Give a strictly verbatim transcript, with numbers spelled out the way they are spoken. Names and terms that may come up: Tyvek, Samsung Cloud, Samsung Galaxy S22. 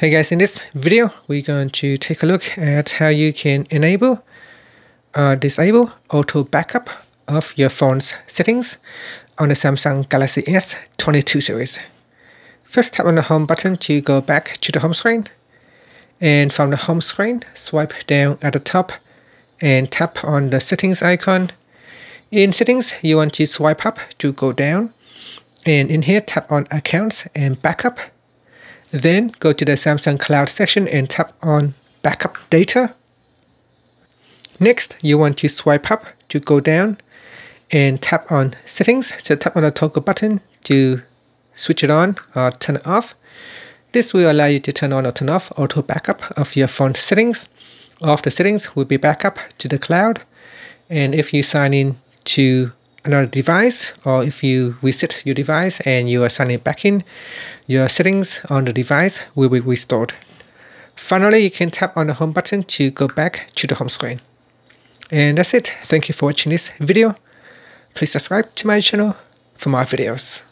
Hey guys, in this video, we're going to take a look at how you can enable or disable auto backup of your phone's settings on the Samsung Galaxy S twenty-two series. First, tap on the home button to go back to the home screen. And from the home screen, swipe down at the top and tap on the settings icon. In settings, you want to swipe up to go down. And in here, tap on accounts and backup. Then go to the Samsung Cloud section and tap on Backup Data. Next, you want to swipe up to go down and tap on Settings. So tap on the toggle button to switch it on or turn it off. This will allow you to turn on or turn off auto backup of your phone settings. All of the settings will be backup to the cloud. And if you sign in to another device, or if you reset your device and you are signing back in, your settings on the device will be restored. Finally, you can tap on the home button to go back to the home screen. And that's it. Thank you for watching this video. Please subscribe to my channel for more videos.